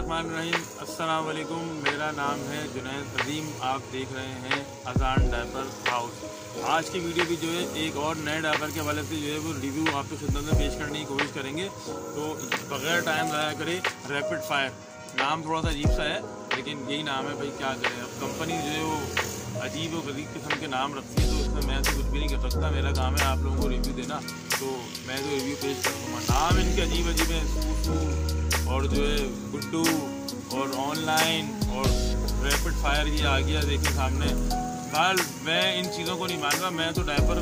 अस्सलाम वालेकुम। मेरा नाम है जुनैद अज़ीम, आप देख रहे हैं आज़ान डायपर हाउस। आज की वीडियो भी जो है एक और नए डायपर के हवाले से जो है वो रिव्यू आपको खिदमत में पेश करने की कोशिश करेंगे। तो बग़ैर टाइम ज़ाया करें, रैपिड फायर नाम थोड़ा सा अजीब सा है लेकिन यही नाम है भाई, क्या करें। अब कंपनी जो है वो अजीब और गरीब किस्म के नाम रखती है तो उसमें मैं तो कुछ भी नहीं कर सकता। मेरा काम है आप लोगों को रिव्यू देना, तो मैं तो रिव्यू पेश करूँगा। नाम इनके अजीब अजीब है और जो है गुड्डू और ऑनलाइन और रैपिड फायर ये आ गया देखिए सामने। फिलहाल मैं इन चीज़ों को नहीं मानता, मैं तो डायपर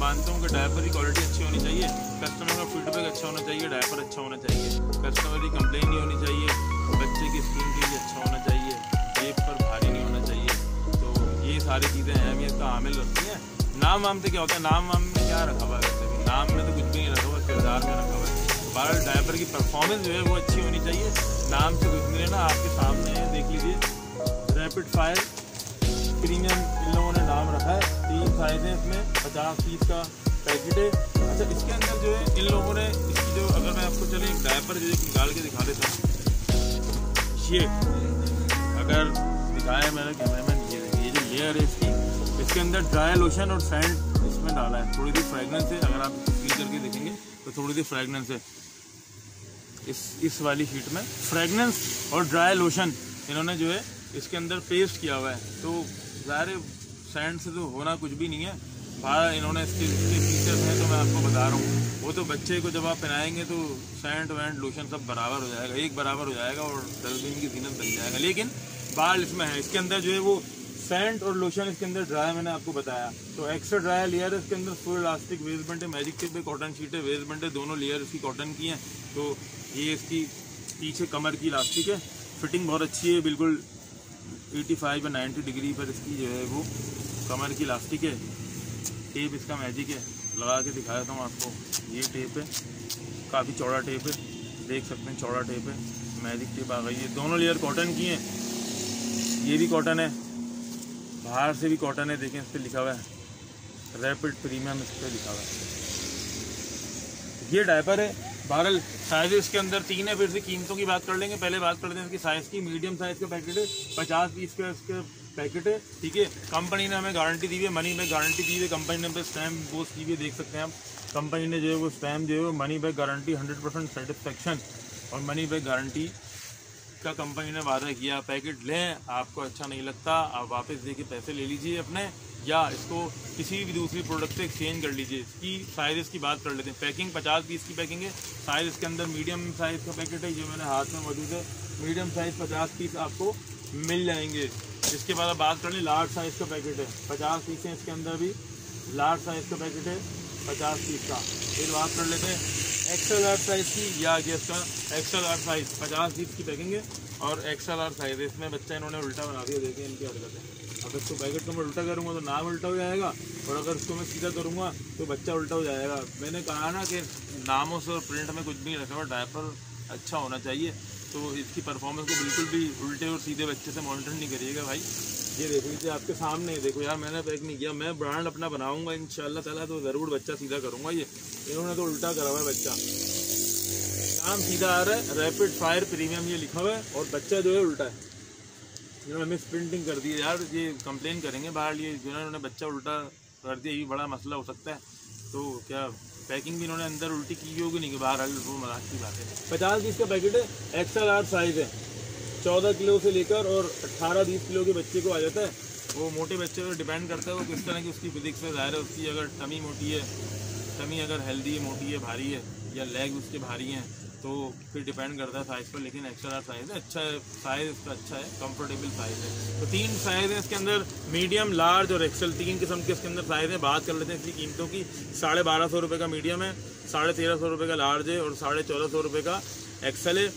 मानता हूँ कि डायपर की क्वालिटी अच्छी होनी चाहिए, कस्टमर का फीडबैक अच्छा होना चाहिए, डायपर अच्छा होना चाहिए, कस्टमर की कंप्लेन नहीं होनी चाहिए, बच्चे की स्किन के लिए अच्छा होना चाहिए, जेब पर भारी नहीं होना चाहिए। तो ये सारी चीज़ें अहमियत का आमिल रखती हैं। नाम वाम से क्या होता है, नाम वाम में क्या रखा हुआ है, वैसे नाम में तो कुछ भी नहीं रखा हुआ, किरदार में रखा हुआ है। बार डायपर की परफॉर्मेंस जो है वो अच्छी होनी चाहिए, नाम से कुछ नहीं ना। आपके सामने है, देख लीजिए, रैपिड फायर प्रीमियम इन लोगों ने नाम रखा है। 3 साइज़ हैं इसमें, 50 पीस का पैकेट है। अच्छा, इसके अंदर जो है इन लोगों ने इसकी जो, अगर मैं आपको चले एक डायपर जो निकाल के दिखा देता हूँ, ये अगर दिखाया मैंने कैमरे में, ये जो लेयर है इसकी, इसके अंदर ड्राई लोशन और सैंड इसमें डाला है। थोड़ी सी फ्रेगनेंस है, अगर आप फील करके देखेंगे तो थोड़ी सी फ्रेगनेंस है इस वाली शीट में। फ्रेगनेंस और ड्राई लोशन इन्होंने जो है इसके अंदर पेस्ट किया हुआ है, तो ज़ाहिर सैंड से तो होना कुछ भी नहीं है। बाहर इन्होंने इसके फीचर्स हैं तो मैं आपको बता रहा हूँ, वो तो बच्चे को जब आप पहनाएंगे तो सैंड वैंड लोशन सब बराबर हो जाएगा, एक बराबर हो जाएगा और डस्टबिन की जीनत बन जाएगा। लेकिन बाल इसमें है, इसके अंदर जो है वो सैंड और लोशन इसके अंदर ड्राई, मैंने आपको बताया। तो एक्स्ट्रा ड्राई लेयर है इसके अंदर, फुल इलास्टिक वेस्टबैंड है, मैजिक टिप है, कॉटन शीट है, वेस्टबैंड है, दोनों लेयर इसकी कॉटन की हैं। तो ये इसकी पीछे कमर की इलास्टिक है, फिटिंग बहुत अच्छी है, बिल्कुल 85 या 90 डिग्री पर इसकी जो है वो कमर की इलास्टिक है। टेप इसका मैजिक है, लगा के दिखा देता हूँ आपको, ये टेप है, काफ़ी चौड़ा टेप है, देख सकते हैं चौड़ा टेप है, मैजिक टेप आ गई है। दोनों लेयर कॉटन की हैं, ये भी कॉटन है, बाहर से भी कॉटन है, देखें इस पर लिखा हुआ है रैपिड प्रीमियम, इस पर लिखा हुआ है। ये डायपर है, बहरल साइज इसके अंदर 3 है। फिर से कीमतों की बात कर लेंगे, पहले बात करते हैं इसकी साइज़ की। मीडियम साइज़ का पैकेट है, 50 पीस का इसका पैकेट है, ठीक है। कंपनी ने हमें गारंटी दी हुई है, मनी बैग गारंटी दी हुई है, कंपनी ने हमें स्टैम्प वो दी हुई है, देख सकते हैं आप। कंपनी ने जो है वो स्टैम्प जो है वो मनी बैग गारंटी, 100% सेटिस्फेक्शन और मनी बैग गारंटी का कंपनी ने वादा किया। पैकेट लें, आपको अच्छा नहीं लगता आप वापस दे के पैसे ले लीजिए अपने, या इसको किसी भी दूसरी प्रोडक्ट से एक्सचेंज कर लीजिए। इसकी साइज़ की बात कर लेते हैं। पैकिंग 50 पीस की पैकिंग है, साइज़ इसके अंदर मीडियम साइज़ का पैकेट है, ये मैंने हाथ में मौजूद है। मीडियम साइज़ 50 पीस आपको मिल जाएंगे। इसके बाद बात कर लें, लार्ज साइज़ का पैकेट है, 50 पीस हैं इसके अंदर भी, लार्ज साइज़ का पैकेट है 50 पीस का। फिर बात कर लेते हैं एक्सल आर साइज़ की, या आगे इसका एक्सल आर साइज़ 50 पीस की पैकिंग है और एक्सल आर साइज़ है। इसमें बच्चा इन्होंने उल्टा बना दिया, देखें इनकी हरकतें। अगर इसको पैकेट को मैं उल्टा करूँगा तो नाम उल्टा हो जाएगा, और अगर इसको मैं सीधा करूँगा तो बच्चा उल्टा हो जाएगा। मैंने कहा ना कि नामों से और प्रिंट में कुछ भी नहीं रखा हुआ, डायपर अच्छा होना चाहिए। तो इसकी परफॉर्मेंस को बिल्कुल भी उल्टे और सीधे बच्चे से मॉनिटर नहीं करिएगा भाई। ये देखो, ये आपके सामने देखो यार, मैंने पैक नहीं किया, मैं ब्रांड अपना बनाऊंगा इंशाल्लाह ताला, तो ज़रूर बच्चा सीधा करूंगा। ये इन्होंने तो उल्टा करा हुआ है, बच्चा नाम सीधा आ रहा है रैपिड फायर प्रीमियम ये लिखा हुआ है और बच्चा जो है उल्टा है। इन्होंने मिस प्रिंटिंग कर दी है यार, ये कंप्लेन करेंगे बाहर, ये जो इन्होंने बच्चा उल्टा कर दिया, ये बड़ा मसला हो सकता है। तो क्या पैकिंग भी इन्होंने अंदर उल्टी की होगी, नहीं कि बाहर आगे, वो मजाक की बात है। 50 पीस का पैकेट है, XL साइज़ है, 14 किलो से लेकर और 18-20 किलो के बच्चे को आ जाता है। वो मोटे बच्चे पर डिपेंड करता है, वो किस तरह की उसकी फिजिक्स में, ज़ाहिर है उसकी अगर टमी मोटी है, टमी अगर हेल्दी है, मोटी है, भारी है, या लेग उसके भारी हैं, तो फिर डिपेंड करता है साइज़ पर। लेकिन XL साइज़ है, अच्छा है, साइज़ इसका अच्छा है, कंफर्टेबल साइज़ है। तो 3 साइज़ है इसके अंदर, मीडियम, लार्ज और एक्सल, 3 किस्म के इसके अंदर साइज़ है। बात कर लेते हैं इसकी कीमतों की। 1250 रुपये का मीडियम है, 1350 रुपये का लार्ज है और 1450 रुपये का एक्सल है।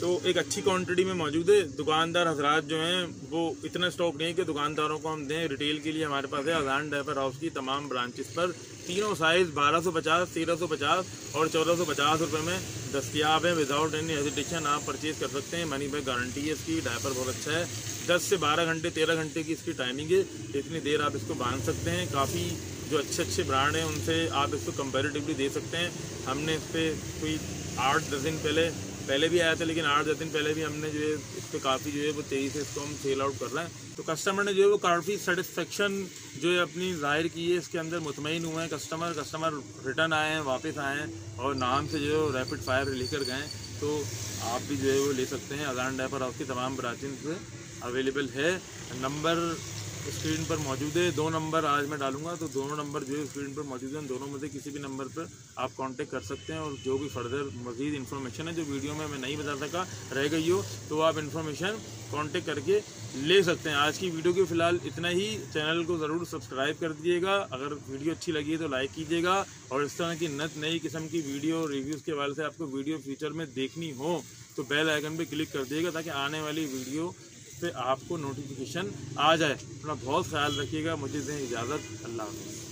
तो एक अच्छी क्वांटिटी में मौजूद है। दुकानदार हजरात जो हैं वो इतना स्टॉक नहीं है कि दुकानदारों को हम दें, रिटेल के लिए हमारे पास है। आज़ान डायपर हाउस की तमाम ब्रांचेस पर तीनों साइज़ 1250, 1350 और 1450 रुपये में दस्तियाब हैं। विदाउट एनी हेजिटेशन आप परचेज़ कर सकते हैं, मनी बैक गारंटी है इसकी। डायपर बहुत अच्छा है, 10 से 12 घंटे, 13 घंटे की इसकी टाइमिंग है, इतनी देर आप इसको बांध सकते हैं। काफ़ी जो अच्छे अच्छे ब्रांड हैं उनसे आप इसको कंपेरेटिवली दे सकते हैं। हमने इस पर कोई 8 दर्जन पहले पहले भी आया था, लेकिन 8-10 दिन पहले भी हमने जो है इस पर काफ़ी जो है वो तेज़ी से इसको हम सेल आउट कर रहे हैं। तो कस्टमर ने जो है वो काफ़ी सेटिस्फेक्शन जो है अपनी ज़ाहिर की है, इसके अंदर मुतमईन हुए हैं कस्टमर रिटर्न आए हैं, वापस आए हैं और नाम से जो है रैपिड फायर लेकर गए। तो आप भी जो है वो ले सकते हैं, आज़ान डायपर हाउस की तमाम ब्रांचेज से अवेलेबल है। नंबर स्क्रीन पर मौजूद है, 2 नंबर आज मैं डालूंगा, तो 2 नंबर जो है स्क्रीन पर मौजूद है, दोनों में से किसी भी नंबर पर आप कांटेक्ट कर सकते हैं। और जो भी फर्दर मज़ीद इन्फॉर्मेशन है जो वीडियो में मैं नहीं बता सका रह गई हो, तो आप इन्फॉर्मेशन कांटेक्ट करके ले सकते हैं। आज की वीडियो के फ़िलहाल इतना ही। चैनल को ज़रूर सब्सक्राइब कर दीजिएगा, अगर वीडियो अच्छी लगी है तो लाइक कीजिएगा। और इस तरह की नई किस्म की वीडियो रिव्यूज़ के हवाले से आपको वीडियो फ्यूचर में देखनी हो तो बेल आइकन पर क्लिक कर दीजिएगा, ताकि आने वाली वीडियो पे आपको नोटिफिकेशन आ जाए। अपना बहुत ख्याल रखिएगा, मुझे दें इजाज़त, अल्लाह हाफ़िज़।